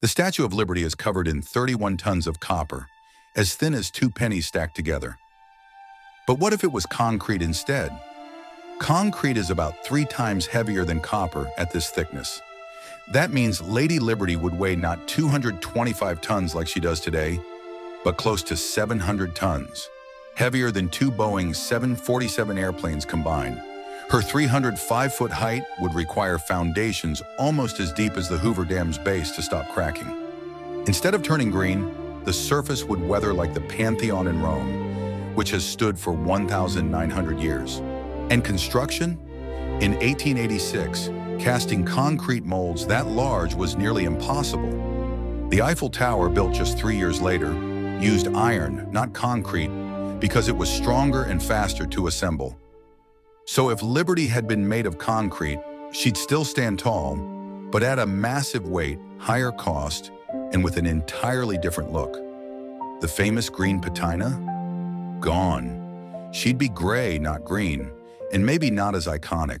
The Statue of Liberty is covered in 31 tons of copper, as thin as two pennies stacked together. But what if it was concrete instead? Concrete is about 3 times heavier than copper at this thickness. That means Lady Liberty would weigh not 225 tons like she does today, but close to 700 tons, heavier than 2 Boeing 747 airplanes combined. Her 305-foot height would require foundations almost as deep as the Hoover Dam's base to stop cracking. Instead of turning green, the surface would weather like the Pantheon in Rome, which has stood for 1,900 years. And construction? In 1886, casting concrete molds that large was nearly impossible. The Eiffel Tower, built just 3 years later, used iron, not concrete, because it was stronger and faster to assemble. So if Liberty had been made of concrete, she'd still stand tall, but at a massive weight, higher cost, and with an entirely different look. The famous green patina? Gone. She'd be gray, not green, and maybe not as iconic.